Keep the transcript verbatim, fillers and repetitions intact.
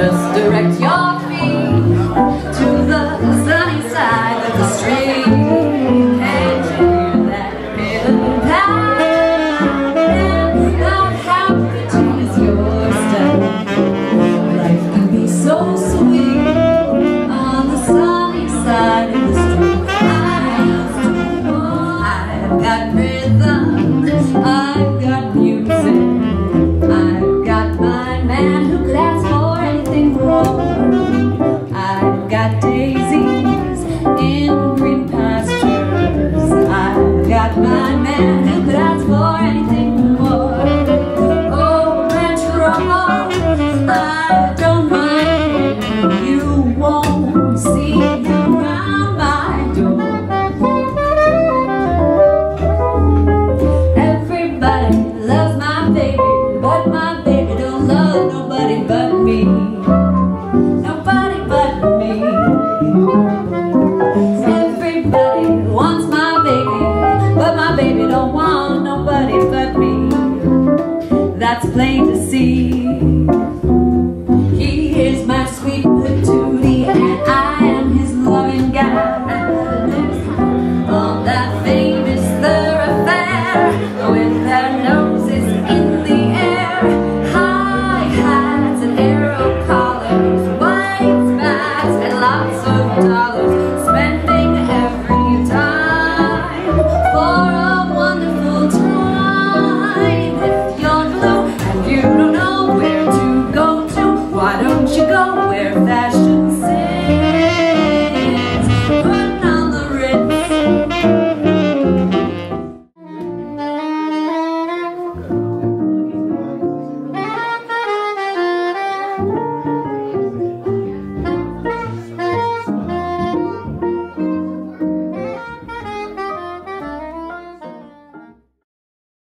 Just direct your feet to the sunny side of the street. Can't you hear that rhythm pattern? It's not how pretty is your style. Life can be so sweet on the sunny side of the street. I've got rhythm, I've got music, I've got my man who could ask for I've got daisies in green pastures. I've got my man who could ask for anything more. Oh, ranch trouble, I don't mind. You won't see me around my door. Everybody loves my baby, but my baby don't love nobody but me. Everybody wants my baby, but my baby don't want nobody but me. That's plain to see. He is my sweet patootie, and I am his loving guy. On that famous thoroughfare, with their noses in the air, high hats and arrow collars, white spats and lots of dollars. Why don't you go?